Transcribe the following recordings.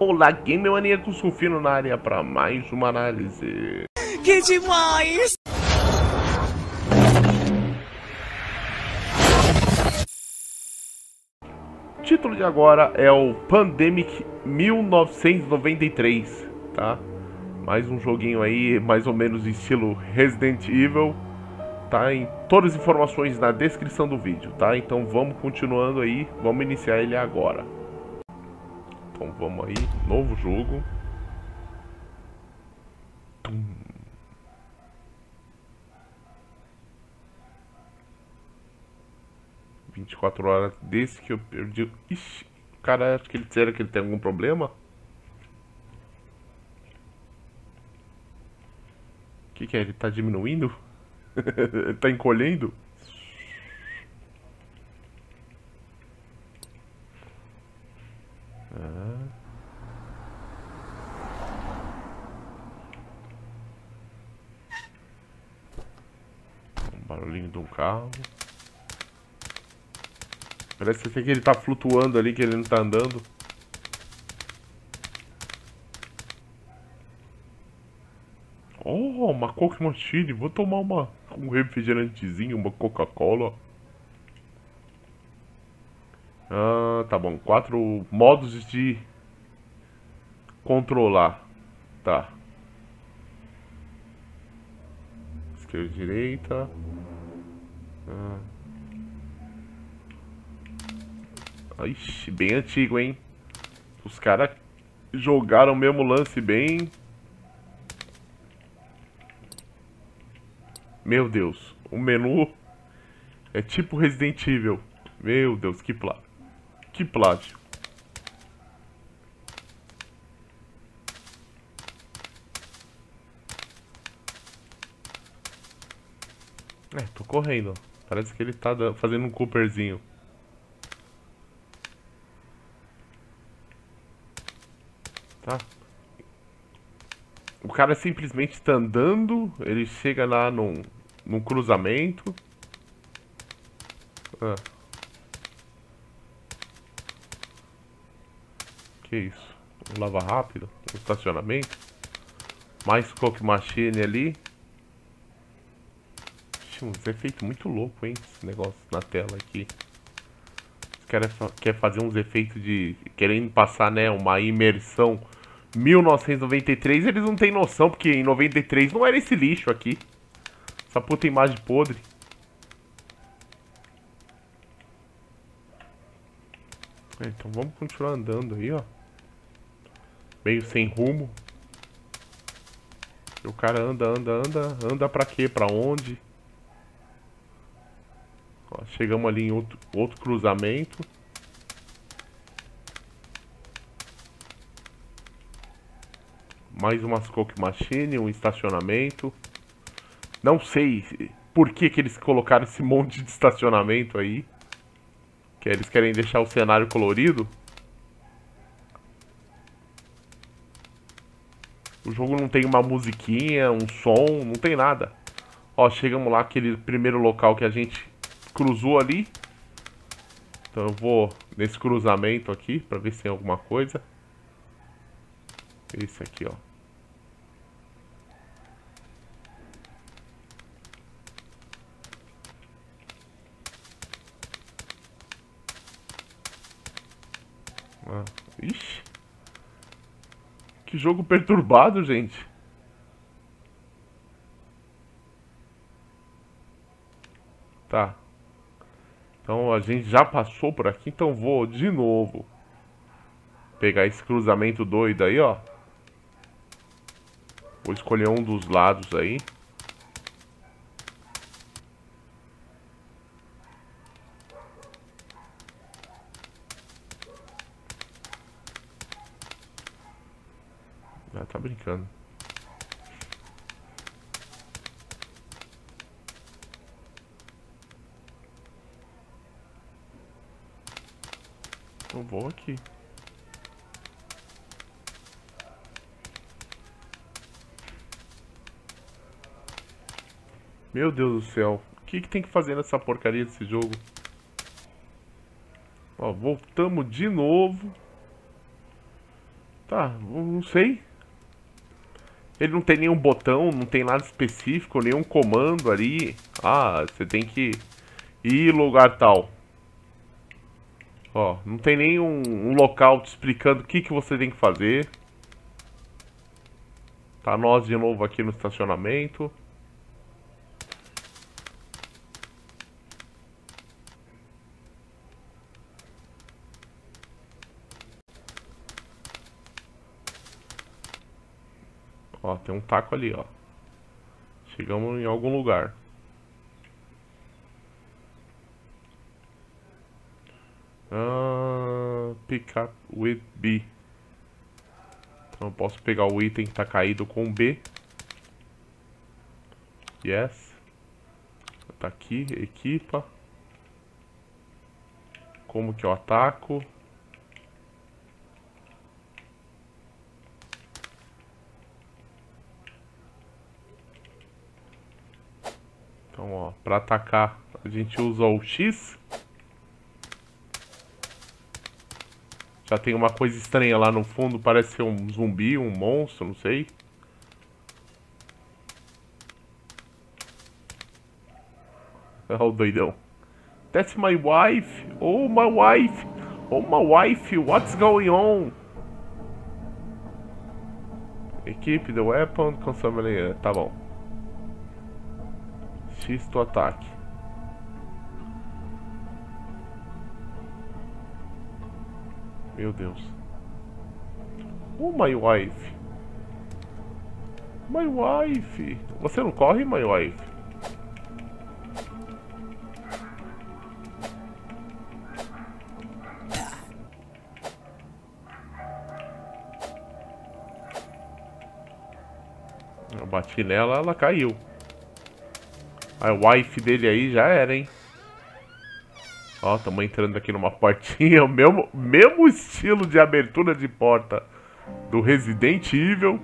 Olá, Game Maníaco, Zulfino na área para mais uma análise. Que demais! O título de agora é o Pandemic 1993, tá? Mais um joguinho aí, mais ou menos estilo Resident Evil, tá? Em todas as informações na descrição do vídeo, tá? Então vamos continuando aí, vamos iniciar ele agora. Então vamos aí, novo jogo. . 24 horas desse que eu perdi. Ixi, cara, acho que ele disseram que ele tem algum problema. O que é? Ele tá diminuindo? Ele tá encolhendo? Um barulhinho de um carro. Parece que ele tá flutuando ali, que ele não tá andando. Oh, uma Coke Machine. Vou tomar um refrigerantezinho, uma Coca-Cola. Ah, tá bom. 4 modos de controlar. Tá. Esquerda e direita. Ah. Ixi, bem antigo, hein? Os caras jogaram o mesmo lance bem... Meu Deus, o menu é tipo Resident Evil. Meu Deus, que plágio. Que plágio. É, tô correndo. Parece que ele tá fazendo um Cooperzinho. Ah. O cara simplesmente está andando, ele chega lá num cruzamento. Ah. Que isso? Um lava rápido, um estacionamento. Mais Coke Machine ali. Tinha uns efeitos muito loucos, hein? Esse negócio na tela aqui. Os caras querem fazer uns efeitos de... Querendo passar, né, uma imersão... 1993, eles não tem noção, porque em 93 não era esse lixo aqui. Essa puta imagem podre. É, então vamos continuar andando aí, ó. Meio sem rumo. E o cara anda pra quê? Pra onde? Ó, chegamos ali em outro cruzamento. Mais umas Coke Machine, um estacionamento. Não sei por que que eles colocaram esse monte de estacionamento aí. Que eles querem deixar o cenário colorido. O jogo não tem uma musiquinha, um som, não tem nada. Ó, chegamos lá, aquele primeiro local que a gente cruzou ali. Então eu vou nesse cruzamento aqui, pra ver se tem alguma coisa. Esse aqui, ó. Ah, ixi. Que jogo perturbado, gente. Tá. Então a gente já passou por aqui, então vou de novo pegar esse cruzamento doido aí, ó. Vou escolher um dos lados aí. Ah, tá brincando. Então vou aqui. Meu Deus do céu, o que que tem que fazer nessa porcaria desse jogo? Ó, voltamos de novo. Tá, não sei. Ele não tem nenhum botão, não tem nada específico, nenhum comando ali. Ah, você tem que ir lugar tal. Ó, não tem nenhum local te explicando o que, que você tem que fazer. Tá, nós de novo aqui no estacionamento. Ó, tem um taco ali, ó. Chegamos em algum lugar. Pick up with B. Então eu posso pegar o item que tá caído com B. Yes. Tá aqui, equipa. Como que eu ataco? Então, ó, pra atacar a gente usa o X. Já tem uma coisa estranha lá no fundo, parece ser um zumbi, um monstro, não sei. Olha o doidão. That's my wife! Oh, my wife! Oh, my wife! What's going on? Equipe, the weapon, consumable. Tá bom. X do ataque. Meu Deus. Oh, my wife. My wife. Você não corre, my wife? Eu bati nela, ela caiu. A wife dele aí já era, hein? Ó, estamos entrando aqui numa portinha. O mesmo estilo de abertura de porta do Resident Evil.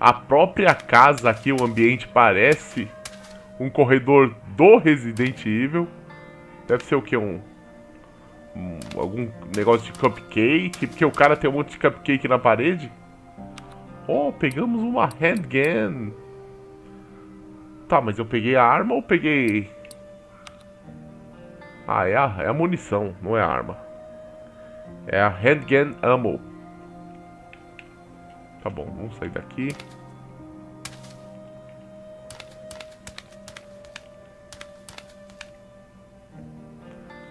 A própria casa aqui, o ambiente parece um corredor do Resident Evil. Deve ser o que? Algum negócio de cupcake. Porque o cara tem um monte de cupcake na parede. Ó, pegamos uma handgun. Tá, mas eu peguei a arma ou peguei... Ah, é a munição, não é a arma. É a handgun ammo. Tá bom, vamos sair daqui.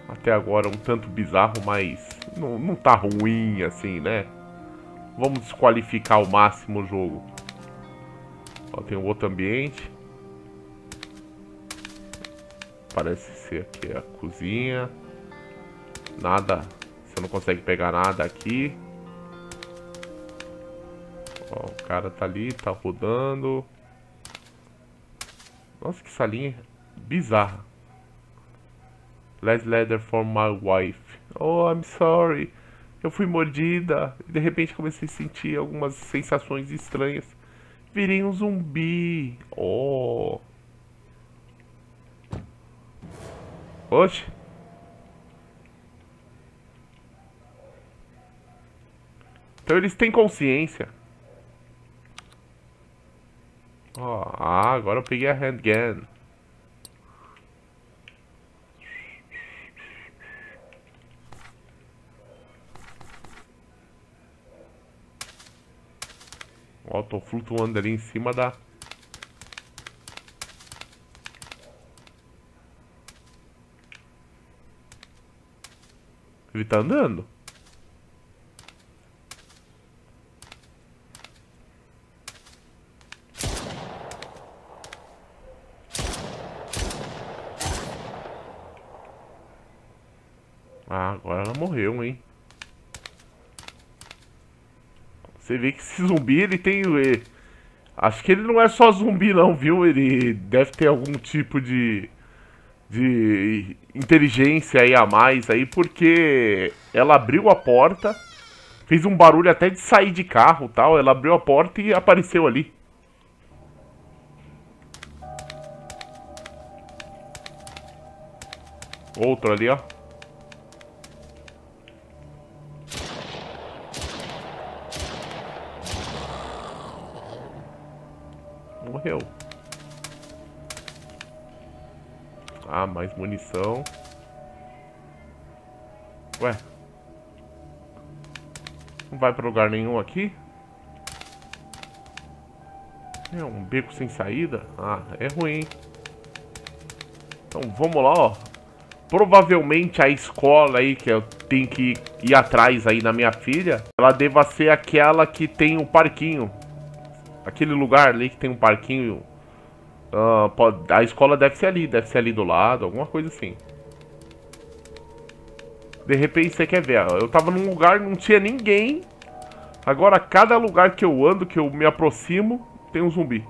Até agora um tanto bizarro, mas não tá ruim assim, né? Vamos desqualificar ao máximo o jogo. Ó, tem um outro ambiente. Parece ser aqui a cozinha. Nada. Você não consegue pegar nada aqui. Ó, o cara tá ali, tá rodando. Nossa, que salinha bizarra. Last letter for my wife. Oh, I'm sorry. Eu fui mordida. E de repente comecei a sentir algumas sensações estranhas. Virei um zumbi. Oh... Oxe. Então eles têm consciência. Ó, agora eu peguei a handgun. Ó, tô flutuando ali em cima da... Ele tá andando. Ah, agora ela morreu, hein? Você vê que esse zumbi, ele tem... Acho que ele não é só zumbi não, viu? Ele deve ter algum tipo de inteligência aí a mais aí, porque ela abriu a porta, fez um barulho até de sair de carro, tal, ela abriu a porta e apareceu ali. Outro ali, ó. morreu. Ah, mais munição. Ué. Não vai pra lugar nenhum aqui? É um beco sem saída? Ah, é ruim. Então vamos lá, ó. Provavelmente a escola aí que eu tenho que ir atrás aí na minha filha, ela deva ser aquela que tem um parquinho. Aquele lugar ali que tem um parquinho. A escola deve ser ali do lado, alguma coisa assim. De repente você quer ver, ó, eu tava num lugar, não tinha ninguém. Agora cada lugar que eu ando, que eu me aproximo, tem um zumbi.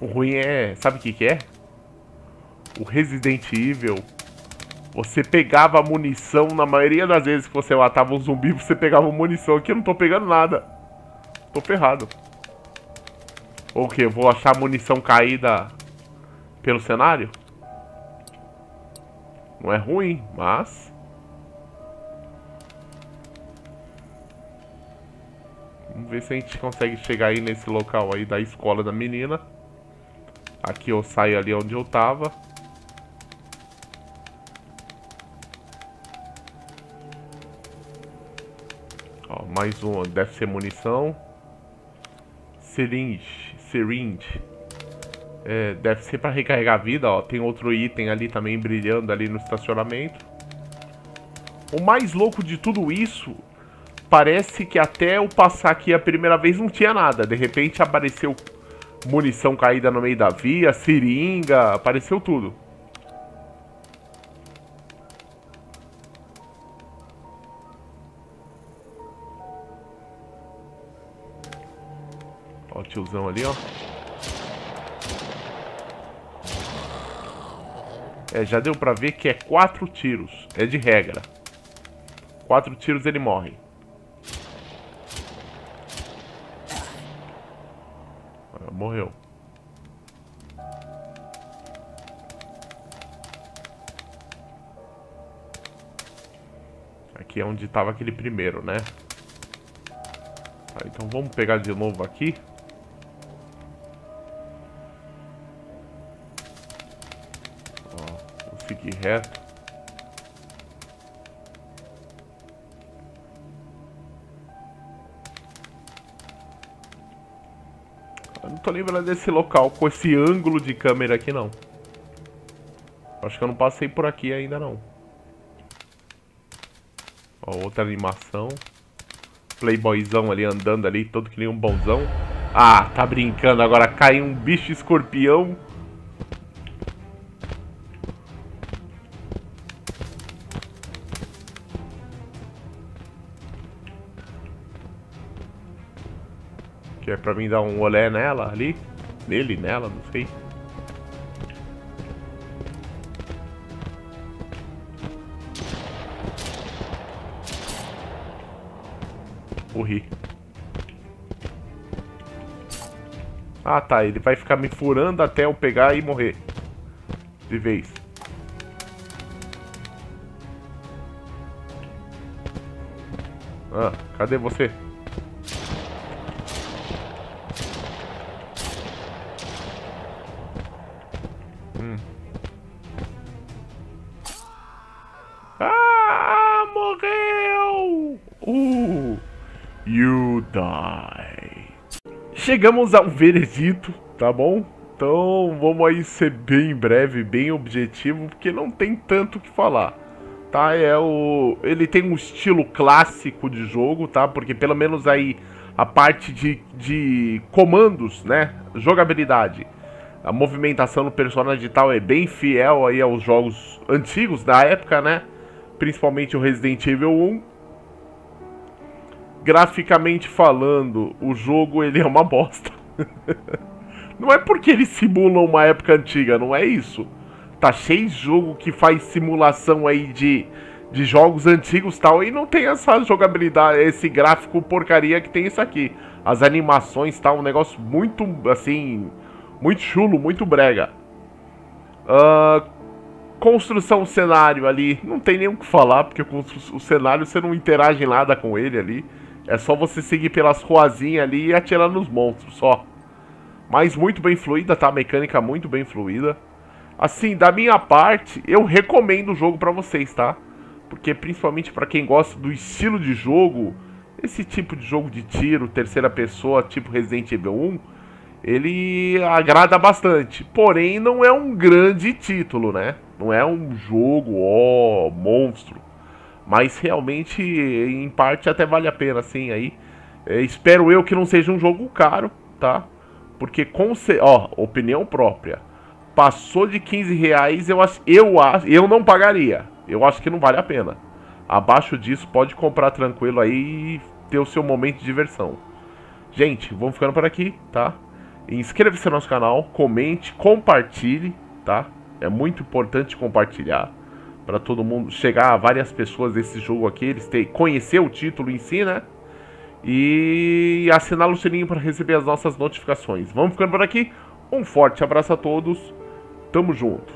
O ruim é... Sabe o que que é? O Resident Evil, você pegava munição. Na maioria das vezes que você matava um zumbi, você pegava munição. Aqui eu não tô pegando nada. Tô ferrado. Ou que eu vou achar munição caída pelo cenário? Não é ruim, mas... Vamos ver se a gente consegue chegar aí nesse local aí da escola da menina. Aqui eu saio ali onde eu tava. Ó, mais uma. Deve ser munição. Seringe. Seringe. É, deve ser pra recarregar a vida, ó. Tem outro item ali também brilhando ali no estacionamento. O mais louco de tudo isso... Parece que até eu passar aqui a primeira vez não tinha nada. De repente apareceu... Munição caída no meio da via, seringa, apareceu tudo. Ó o tiozão ali, ó. É, já deu pra ver que é 4 tiros. É de regra. 4 tiros ele morre. Morreu. Aqui é onde tava aquele primeiro, né? Tá, então vamos pegar de novo aqui. Ó, vou seguir reto. Não tô lembrando desse local com esse ângulo de câmera aqui, não. Acho que eu não passei por aqui ainda, não. Ó, outra animação. Playboyzão ali, andando ali, todo que nem um bonzão. Ah, tá brincando. Agora cai um bicho escorpião. É pra mim dar um olé nela ali. Nele, nela, não sei. Morri. Ah tá, ele vai ficar me furando até eu pegar e morrer de vez. Ah, cadê você? You die. Chegamos ao veredito, tá bom? Então vamos aí ser bem breve, bem objetivo, porque não tem tanto o que falar, tá? Ele tem um estilo clássico de jogo, tá? Porque pelo menos aí a parte de comandos, né? Jogabilidade, a movimentação do personagem e tal é bem fiel aí aos jogos antigos da época, né? Principalmente o Resident Evil 1. Graficamente falando, o jogo ele é uma bosta. Não é porque ele simula uma época antiga, não é isso. Tá cheio de jogo que faz simulação aí de jogos antigos e tal, e não tem essa jogabilidade, esse gráfico porcaria que tem isso aqui. As animações, tá, um negócio muito, assim, Muito chulo, muito brega. Construção, cenário ali, não tem nem o que falar, porque o cenário você não interage nada com ele ali. É só você seguir pelas ruazinhas ali e atirar nos monstros, só. Mas muito bem fluida, tá? A mecânica muito bem fluida. Assim, da minha parte, eu recomendo o jogo pra vocês, tá? Porque principalmente pra quem gosta do estilo de jogo, esse tipo de jogo de tiro, terceira pessoa, tipo Resident Evil 1, ele agrada bastante. Porém, não é um grande título, né? Não é um jogo, ó, monstro. Mas realmente, em parte, até vale a pena, assim, aí. Espero eu que não seja um jogo caro, tá? Porque, ó, opinião própria. Passou de 15 reais, eu não pagaria. Eu acho que não vale a pena. Abaixo disso, pode comprar tranquilo aí e ter o seu momento de diversão. Gente, vamos ficando por aqui, tá? Inscreva-se no nosso canal, comente, compartilhe, tá? É muito importante compartilhar para todo mundo, chegar a várias pessoas desse jogo aqui, eles conhecer o título em si, né? E assinar o sininho para receber as nossas notificações. Vamos ficando por aqui. Um forte abraço a todos. Tamo junto.